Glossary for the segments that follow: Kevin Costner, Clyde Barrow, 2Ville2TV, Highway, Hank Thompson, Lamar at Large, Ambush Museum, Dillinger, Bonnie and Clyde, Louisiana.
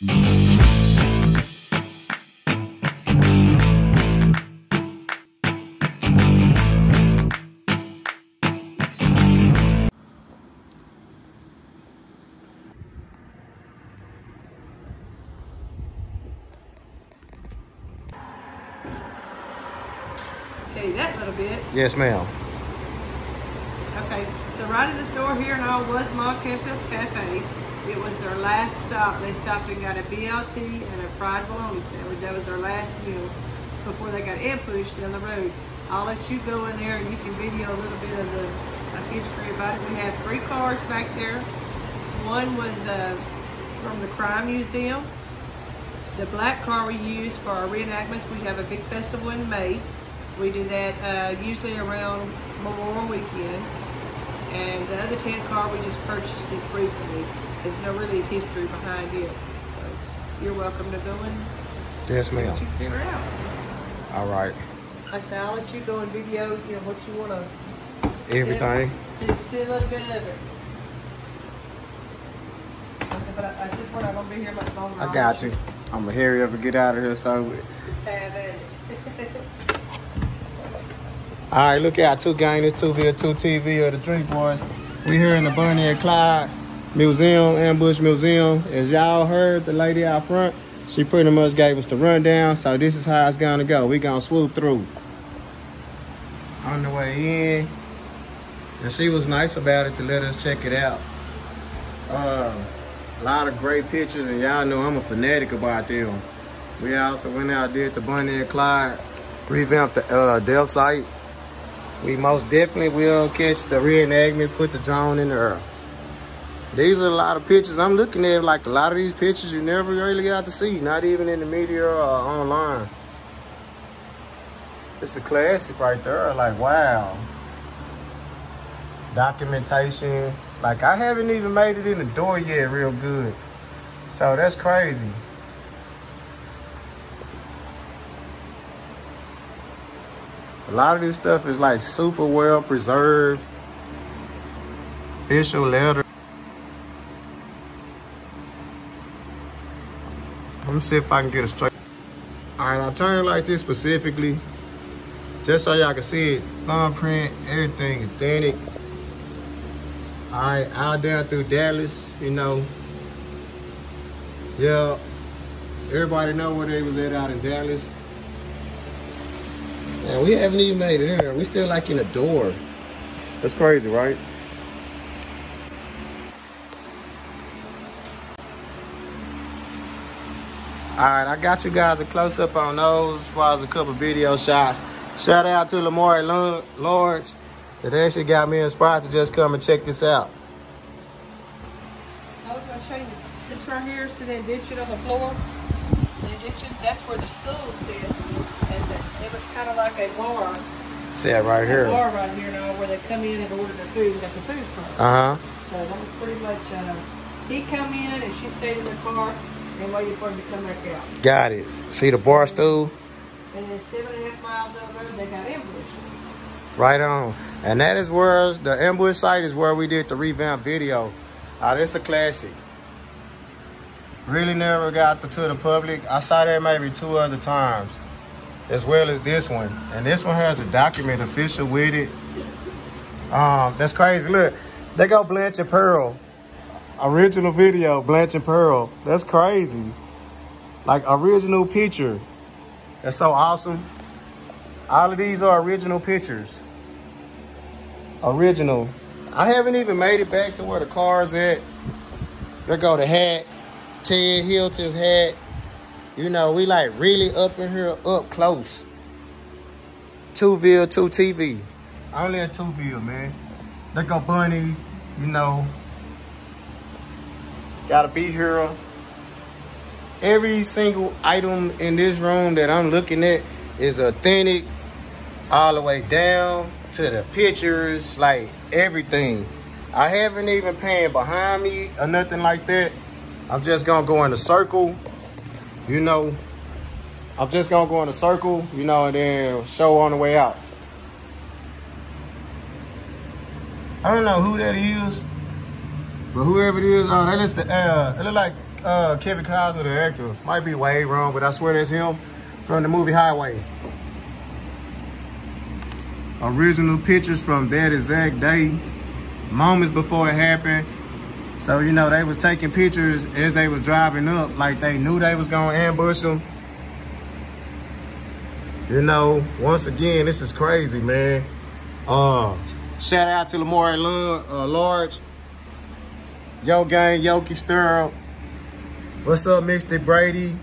Tell you that little bit. Yes, ma'am. Okay, so right at this door here and all was Ma Canfield's Cafe. It was their last stop. They stopped and got a BLT and a fried bologna sandwich. That was their last meal before they got ambushed down the road. I'll let you go in there and you can video a little bit of the history about it. We have three cars back there. One was from the Crime Museum. The black car we use for our reenactments. We have a big festival in May. We do that usually around Memorial Weekend. And the other 10 car, we just purchased it recently. There's no really history behind it. So you're welcome to go in. Yes, ma'am. You figure it out. All right. Like I said, I'll let you go and video, you know, what you want to. Everything. See a little bit of it. But I said we're not going to be here much longer. I got you. I'm going to hurry up and get out of here. So. Just have at it. All right, look out, 2Ville2 TV, or the Drink Boys. We here in the Bonnie and Clyde Museum, Ambush Museum. As y'all heard, the lady out front, she pretty much gave us the rundown, so this is how it's gonna go. We gonna swoop through. On the way in, and she was nice about it to let us check it out. A lot of great pictures, and y'all know I'm a fanatic about them. We also went out, did the Bonnie and Clyde, revamped the death site. We most definitely will catch the reenactment, put the drone in the air. These are a lot of pictures. I'm looking at like a lot of these pictures you never really got to see, not even in the media or online. It's a classic right there, like wow. Documentation. Like I haven't even made it in the door yet real good. So that's crazy. A lot of this stuff is like super well preserved. Official letter. Let me see if I can get a straight. All right, I turned like this specifically, just so y'all can see it. Thumbprint, everything is authentic. All right, out down through Dallas, you know. Yeah, everybody know where they was at out in Dallas. Man, we haven't even made it in there. We still like in a door. That's crazy, right? All right, I got you guys a close up on those as far as a couple video shots. Shout out to Lamar at Large that actually got me inspired to just come and check this out. I was gonna show you this right here, see that indentation on the floor? The indentation, that's where the stool sits. It was kind of like a bar. See it right here. A bar right here now where they come in and order the food and get the food from. So that was pretty much, he come in and she stayed in the car and waited for him to come back out. Got it. See the bar stool? And then 7.5 miles up the road, they got ambushed. Right on. And that is where, the ambush site is where we did the revamp video. This is a classic. Really never got to the public. I saw that maybe 2 other times, as well as this one. And this one has a document official with it. That's crazy. Look, they go Blanche and Pearl. Original video, Blanche and Pearl. That's crazy. Like original picture. That's so awesome. All of these are original pictures. Original. I haven't even made it back to where the car's at. There go the hat, Ted Hilton's hat. You know, we like really up in here, up close. 2Ville2TV. I only at 2Ville, man. They go Bunny, you know. Gotta be here. Every single item in this room that I'm looking at is authentic, all the way down to the pictures, like everything. I haven't even panned behind me or nothing like that. I'm just gonna go in a circle. You know, I'm just gonna go in a circle, you know, and then show on the way out. I don't know who that is, but whoever it is, that is the, it look like Kevin Costner, the actor. Might be way wrong, but I swear that's him from the movie Highway. Original pictures from that exact day, moments before it happened. So, you know, they was taking pictures as they was driving up, like they knew they was gonna ambush them. You know, once again, this is crazy, man. Shout out to Lamar at Large. Yo gang, Yoki Stirrup. What's up, Mixed Brady?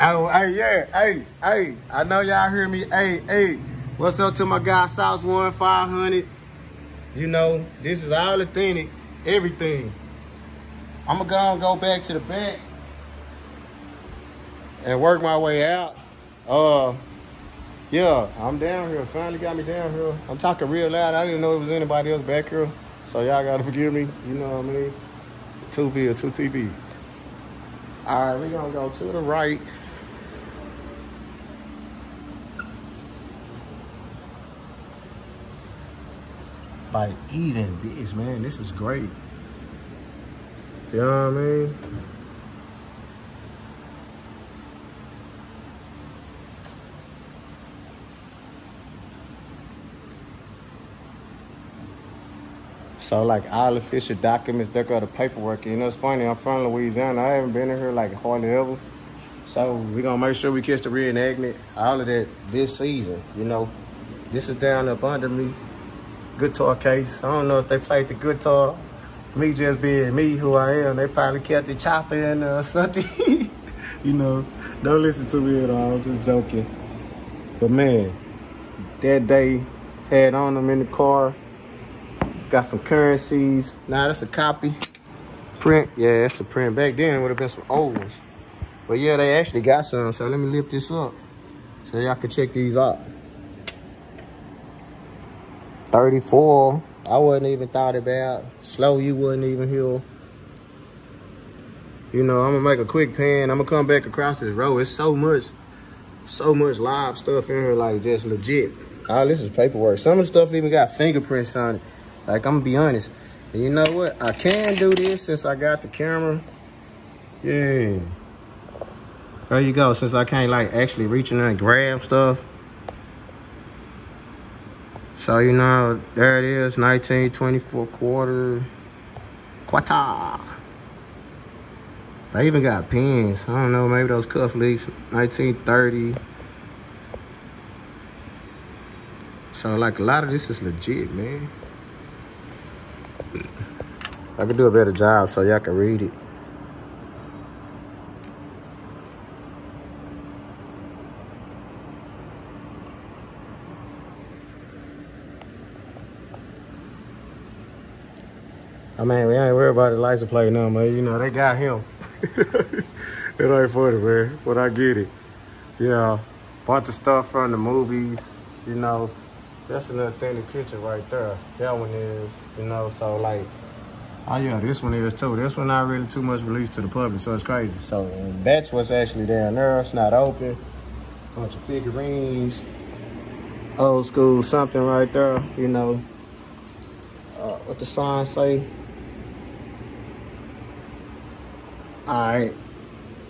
Oh, hey, yeah, hey, hey. I know y'all hear me, hey, hey. What's up to my guy, Sauce 1500? You know, this is all authentic, everything. I'm gonna go and go back to the back and work my way out. Yeah, I'm down here. Finally got me down here. I'm talking real loud. I didn't know it was anybody else back here. So y'all gotta forgive me. You know what I mean? 2Ville2TV. All right, we're gonna go to the right. By eating this, man, this is great. You know what I mean? So like all official documents, there go the paperwork. You know, it's funny, I'm from Louisiana. I haven't been in here like hardly ever. So we're gonna make sure we catch the reenactment, all of that this season, you know. This is down up under me. Guitar case. I don't know if they played the guitar. Me just being me who I am, they probably kept the chopper in there or something. You know, don't listen to me at all, I'm just joking. But man, that day had on them in the car. Got some currencies. Nah, that's a copy. Print, yeah, that's a print. Back then would have been some old ones. But yeah, they actually got some, so let me lift this up so y'all can check these out. 34, I wasn't even thought about. Slow, you wouldn't even hear. You know, I'm gonna make a quick pan. I'm gonna come back across this road. It's so much live stuff in here, like just legit. All this is paperwork. Some of the stuff even got fingerprints on it. Like, I'm gonna be honest. And you know what? I can do this since I got the camera. Yeah. There you go, since I can't like actually reach in and grab stuff. So, you know, there it is, 1924 quarter. They even got pins. I don't know, maybe those cufflinks, 1930. So, like, a lot of this is legit, man. I could do a better job so y'all can read it. I mean, we ain't worried about the license plate now, man. You know, they got him. It ain't funny, man, but I get it. Yeah, bunch of stuff from the movies, you know. That's an authentic picture right there. That one is, you know, so like, oh yeah, this one is too. This one not really too much released to the public, so it's crazy. So that's what's actually down there. It's not open. Bunch of figurines, old school something right there, you know. What the sign say? All right,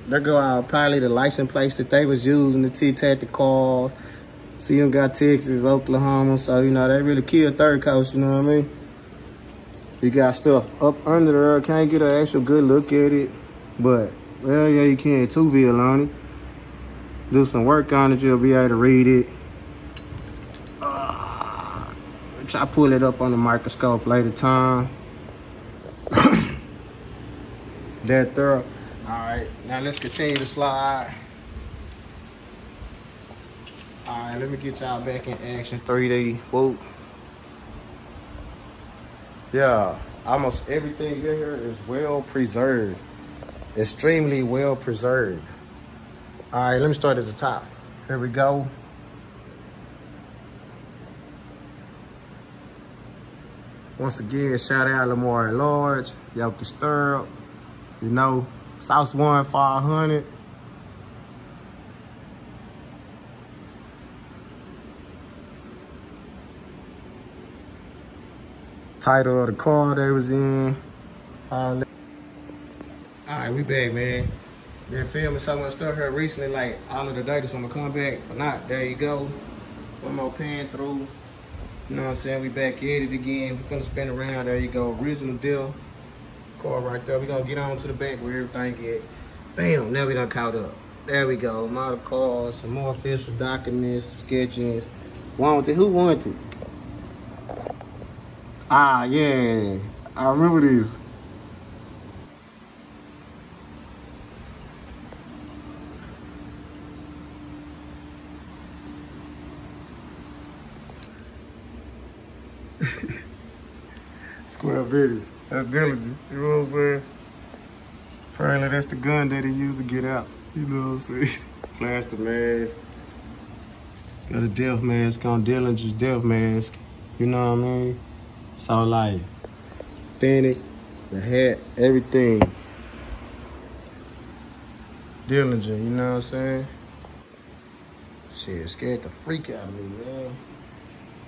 there go out probably the license plates that they was using to tic-tac the cars. See them got Texas, Oklahoma, so you know, they really killed Third Coast, you know what I mean? You got stuff up under there, can't get an actual good look at it, but, well, yeah, you can 2Ville on it. Do some work on it, you'll be able to read it. Which I pull it up on the microscope later time. That thorough. All right, now let's continue to slide. All right, let me get y'all back in action. 3D, whoop. Yeah, almost everything in here is well preserved. Extremely well preserved. All right, let me start at the top. Here we go. Once again, shout out Lamar at Large, Yoki Stirrup. You know, Sauce 1500. Title of the car they was in. All Alright, we back, man. Been filming so much stuff here recently, like all of the day, so I'm gonna come back. For not, there you go. One more pan through. You know what I'm saying? We back at it again. We finna spin around, there you go. Original deal. Car right there. We gonna get on to the back where everything at. Bam, now we done caught up. There we go. Model cars, some more official documents, sketches. Wanted, who wanted? Ah, yeah. I remember this. Square Vitties. That's Dillinger. You know what I'm saying? Apparently that's the gun that he used to get out. You know what I'm saying? Plaster mask. Got a death mask on Dillinger's death mask. You know what I mean? So like thinning, the hat, everything. Dillinger, you know what I'm saying? Shit, scared the freak out of me, man.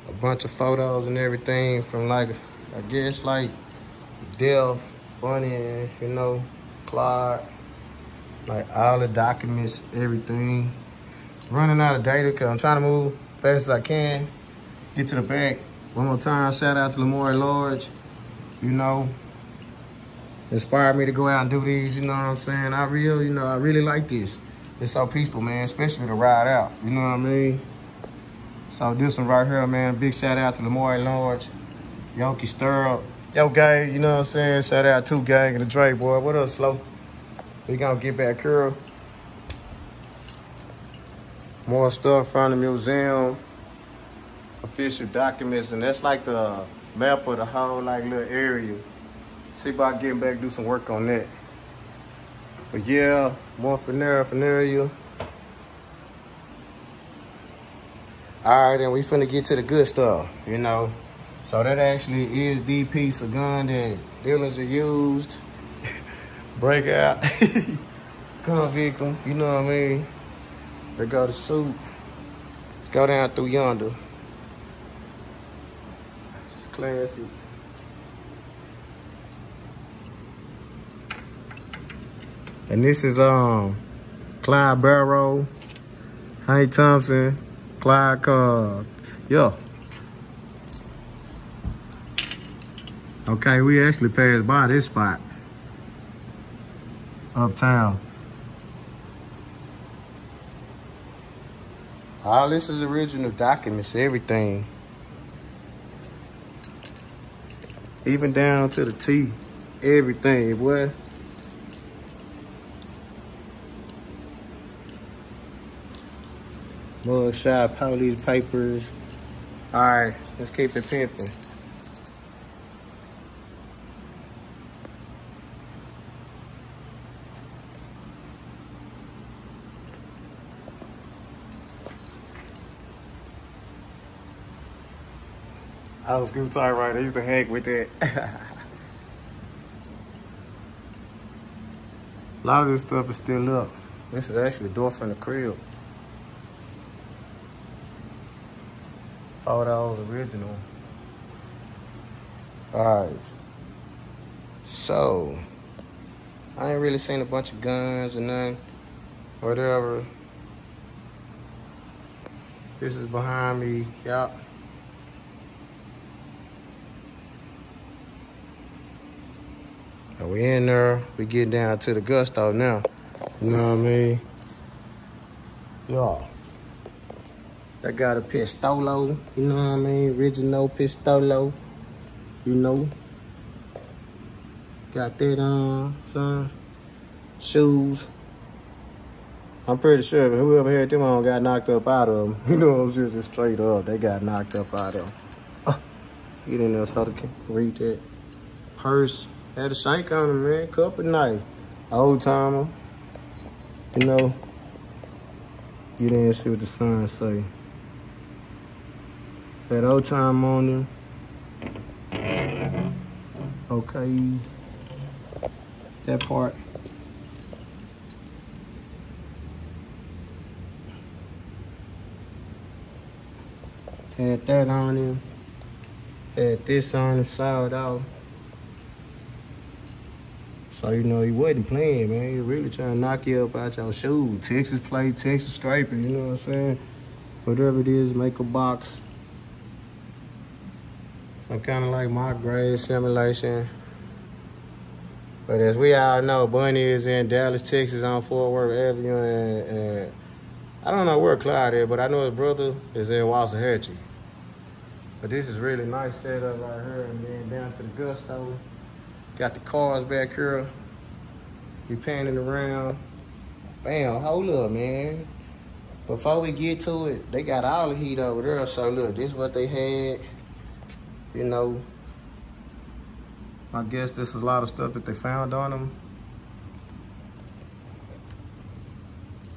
A bunch of photos and everything from like, I guess like death, Bonnie and, you know, Clyde, like all the documents, everything. Running out of data because I'm trying to move fast as I can. Get to the back. One more time, shout out to Lamar at Large. You know, inspired me to go out and do these, you know what I'm saying? I really like this. It's so peaceful, man, especially to ride out, you know what I mean? So this one right here, man, big shout out to Lamar at Large. Yoki Stirrup. Yo, gang, you know what I'm saying? Shout out to Gang and the Dre, boy. What up, Slow? We gonna get back here. More stuff from the museum. Official documents, and that's like the map of the whole like little area. See about getting back, do some work on that. But yeah, more funeral. All right, and we finna get to the good stuff, you know. So that actually is the piece of gun that Dillinger used. Breakout, gun victim, you know what I mean? They got a suit. Let's go down through yonder. This is classy. And this is Clyde Barrow, Hank Thompson, Clyde Card. Yeah. Okay, we actually passed by this spot. Uptown. All this is original documents, everything. Even down to the T, everything, boy. Mugshot, police papers. All right, let's keep it pimping. I was good tight right. I used to hack with that. A lot of this stuff is still up. This is actually the door from the crib. Photos original. Alright. So I ain't really seen a bunch of guns or nothing. Whatever. This is behind me, y'all. We in there, we get down to the gusto now. You know what I mean? Y'all. I got a pistolo, you know what I mean? Original pistolo, you know. Got that on, son. Shoes. I'm pretty sure whoever had them on got knocked up out of them. You know what I'm saying? Just straight up, they got knocked up out of them. Oh, get in there so they can read that. Purse. Had a shank on him, man. Couple knife. Old timer. You know. Get in and see what the sign say. That old time on him. Okay. That part. Had that on him. Had this on him, sawed off. So, you know, he wasn't playing, man. He was really trying to knock you up out your shoes. Texas play, Texas scraping, you know what I'm saying? Whatever it is, make a box. Some kind of like mock grade simulation. But as we all know, Bunny is in Dallas, Texas on Fort Worth Avenue, and I don't know where Clyde is, but I know his brother is in Waxahachie. But this is really nice setup right here, and then down to the gusto. Got the cars back here. You panning around. Bam, hold up, man. Before we get to it, they got all the heat over there. So look, this is what they had, you know. I guess this is a lot of stuff that they found on them.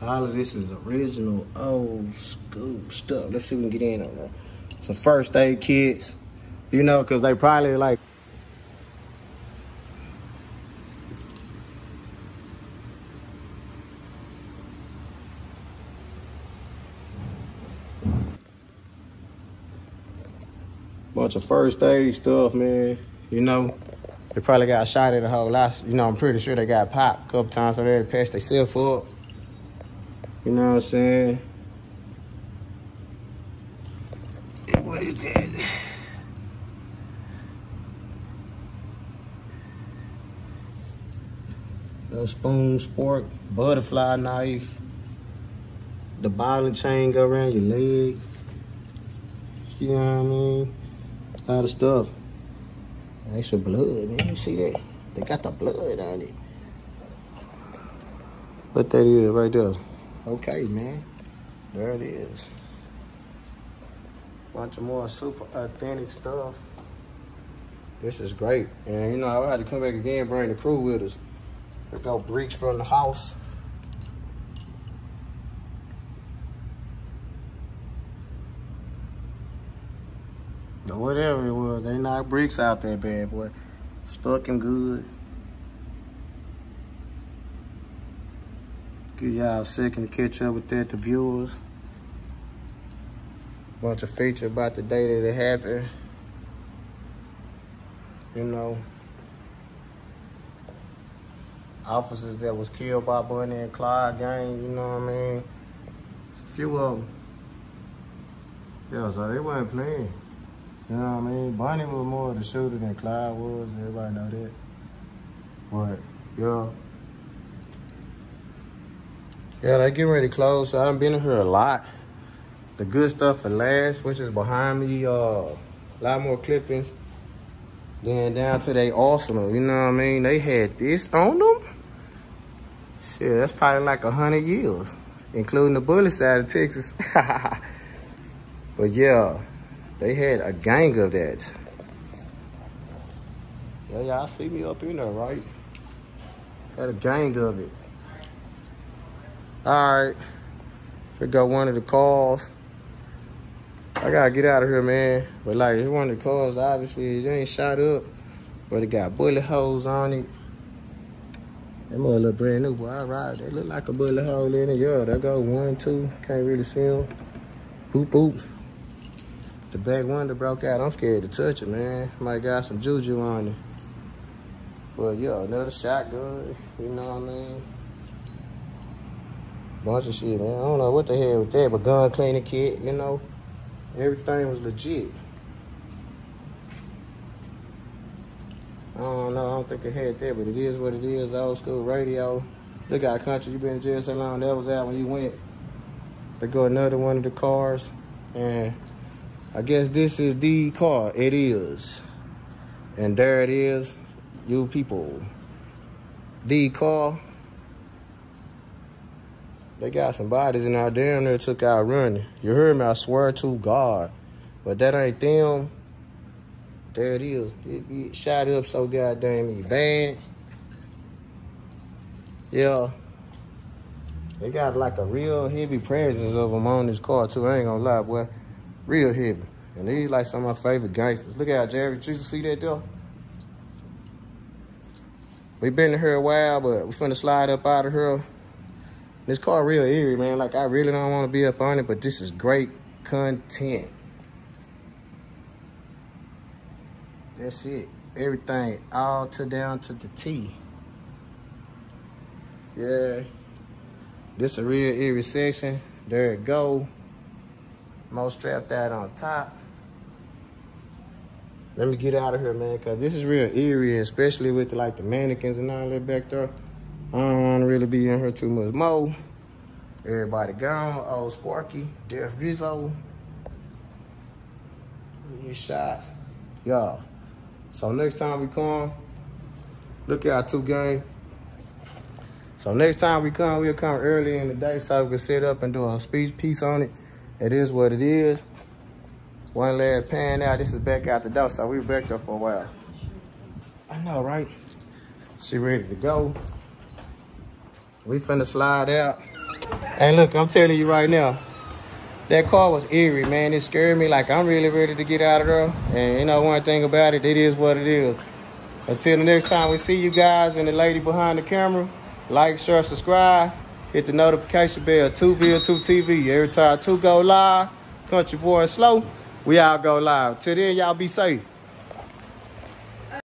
All of this is original old school stuff. Let's see if we can get in on that. Some first aid kits, you know, cause they probably like. Bunch of first aid stuff, man, you know. They probably got shot at a whole lot. You know, I'm pretty sure they got popped a couple times, so they had to patch themselves up. You know what I'm saying? What is that? Little spoon, spork, butterfly knife. The ball and chain go around your leg. You know what I mean? A lot of stuff. That's your blood, man. You see that? They got the blood on it. What that is right there. Okay, man. There it is. Bunch of more super authentic stuff. This is great. And, you know, I had to come back again and bring the crew with us. We got bricks from the house. Whatever it was, they knocked bricks out that bad boy. Stuck him good. Give y'all a second to catch up with that, the viewers. Bunch of feature about the day that it happened. You know, officers that was killed by Bonnie and Clyde gang, you know what I mean? A few of them. Yeah, so they wasn't playing. You know what I mean? Bonnie was more of the shooter than Clyde was. Everybody know that. But, yeah. Yeah, they getting ready to close, so I haven't been in here a lot. The good stuff for last, which is behind me, a lot more clippings. Then down to their arsenal, you know what I mean? They had this on them. Shit, that's probably like 100 years, including the bullet side of Texas. But, yeah. They had a gang of that. Yeah, y'all see me up in there, right? Had a gang of it. All right, here go one of the cars. I gotta get out of here, man. But like, here one of the cars, obviously, it ain't shot up, but it got bullet holes on it. That mother look brand new, boy, I ride. They look like a bullet hole in it. Yeah, there go one, two, can't really see them. Boop, boop. The back window broke out. I'm scared to touch it, man. Might got some juju on it. But yeah, another shotgun, you know what I mean? Bunch of shit, man. I don't know what the hell with that, but gun cleaning kit, you know? Everything was legit. I don't know, I don't think it had that, but it is what it is, old school radio. Look out, country, you been in jail so long, that was out when you went. They go another one of the cars, and I guess this is the car, it is. And there it is, you people. The car. They got some bodies in our damn near took out running. You heard me, I swear to God. But that ain't them. There it is. It shot up so goddamn bad. Yeah. They got like a real heavy presence of them on this car too, I ain't gonna lie, boy. Real heavy. And these like some of my favorite gangsters. Look at how Jerry Treason, see that though? We been in here a while, but we finna slide up out of here. This car real eerie, man. Like, I really don't wanna be up on it, but this is great content. That's it. Everything, all down to the T. Yeah. This a real eerie section. There it go. Mo strapped out on top. Let me get out of here, man, because this is real eerie, especially with like the mannequins and all that back there. I don't want to really be in here too much. Mo, everybody gone. Old Sparky, Def Rizzo. These shots. Y'all. So next time we come, look at our 2 game. So next time we come, we'll come early in the day so we can sit up and do a speech piece on it. It is what it is. One last pan out. This is back out the door, so we back there for a while. I know, right? She ready to go. We finna slide out. And look, I'm telling you right now, that car was eerie, man. It scared me. Like, I'm really ready to get out of there. And you know one thing about it, it is what it is. Until the next time we see you guys and the lady behind the camera, like, share, subscribe. Hit the notification bell, 2Ville2TV. Every time 2 go live, Country Boy Slow, we all go live. Till then, y'all be safe.